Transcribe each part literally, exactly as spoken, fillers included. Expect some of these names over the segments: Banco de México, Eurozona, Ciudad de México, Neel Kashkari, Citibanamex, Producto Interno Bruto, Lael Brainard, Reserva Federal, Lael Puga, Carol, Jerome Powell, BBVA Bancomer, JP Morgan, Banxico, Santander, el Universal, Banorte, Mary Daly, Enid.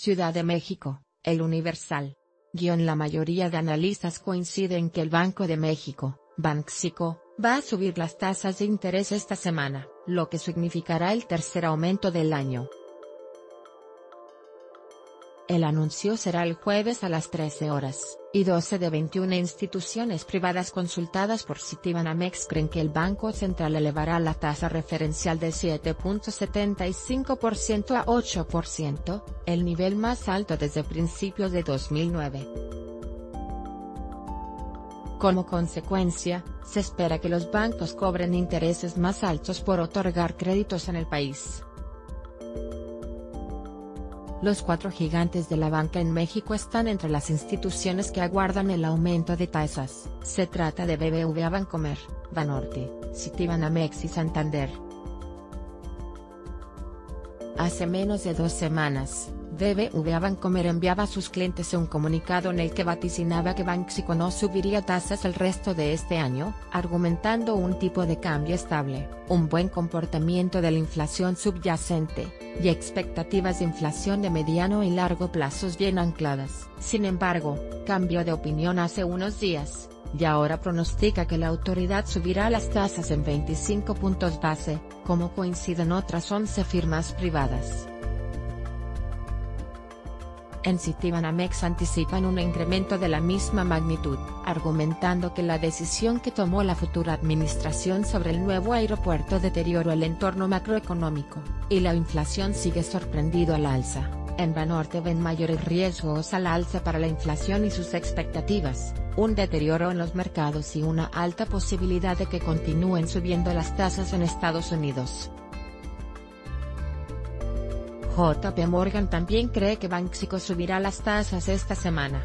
Ciudad de México, el Universal. Guión la mayoría de analistas coinciden que el Banco de México, Banxico, va a subir las tasas de interés esta semana, lo que significará el tercer aumento del año. El anuncio será el jueves a las trece horas, y doce de veintiuna instituciones privadas consultadas por Citibanamex creen que el Banco Central elevará la tasa referencial de siete punto setenta y cinco por ciento a ocho por ciento, el nivel más alto desde principios de dos mil nueve. Como consecuencia, se espera que los bancos cobren intereses más altos por otorgar créditos en el país. Los cuatro gigantes de la banca en México están entre las instituciones que aguardan el aumento de tasas. Se trata de B B V A Bancomer, Banorte, Citibanamex y Santander. Hace menos de dos semanas, B B V A Bancomer enviaba a sus clientes un comunicado en el que vaticinaba que Banxico no subiría tasas el resto de este año, argumentando un tipo de cambio estable, un buen comportamiento de la inflación subyacente, y expectativas de inflación de mediano y largo plazos bien ancladas. Sin embargo, cambió de opinión hace unos días, y ahora pronostica que la autoridad subirá las tasas en veinticinco puntos base, como coinciden otras once firmas privadas. En Citibanamex anticipan un incremento de la misma magnitud, argumentando que la decisión que tomó la futura administración sobre el nuevo aeropuerto deterioró el entorno macroeconómico, y la inflación sigue sorprendido al alza. En Banorte ven mayores riesgos al alza para la inflación y sus expectativas, un deterioro en los mercados y una alta posibilidad de que continúen subiendo las tasas en Estados Unidos. J P Morgan también cree que Banxico subirá las tasas esta semana.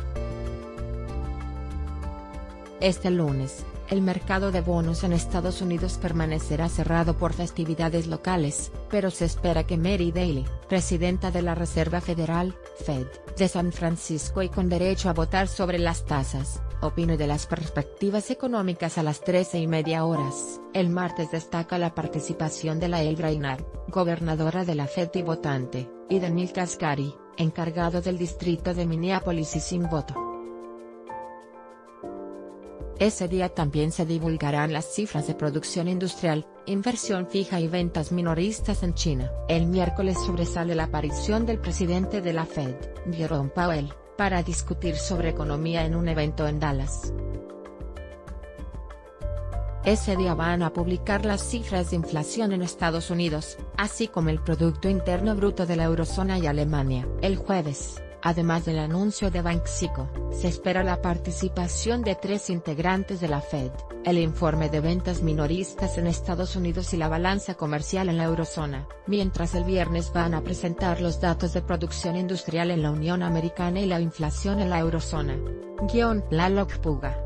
Este lunes, el mercado de bonos en Estados Unidos permanecerá cerrado por festividades locales, pero se espera que Mary Daly, presidenta de la Reserva Federal, Fed, de San Francisco y con derecho a votar sobre las tasas, opine de las perspectivas económicas a las trece y media horas. El martes destaca la participación de Lael Brainard, gobernadora de la Fed y votante, y de Neel Kashkari, encargado del distrito de Minneapolis y sin voto. Ese día también se divulgarán las cifras de producción industrial, inversión fija y ventas minoristas en China. El miércoles sobresale la aparición del presidente de la Fed, Jerome Powell, para discutir sobre economía en un evento en Dallas. Ese día van a publicar las cifras de inflación en Estados Unidos, así como el Producto Interno Bruto de la Eurozona y Alemania. El jueves, además del anuncio de Banxico, se espera la participación de tres integrantes de la Fed, el informe de ventas minoristas en Estados Unidos y la balanza comercial en la Eurozona, mientras el viernes van a presentar los datos de producción industrial en la Unión Americana y la inflación en la Eurozona. Guión Lael Puga.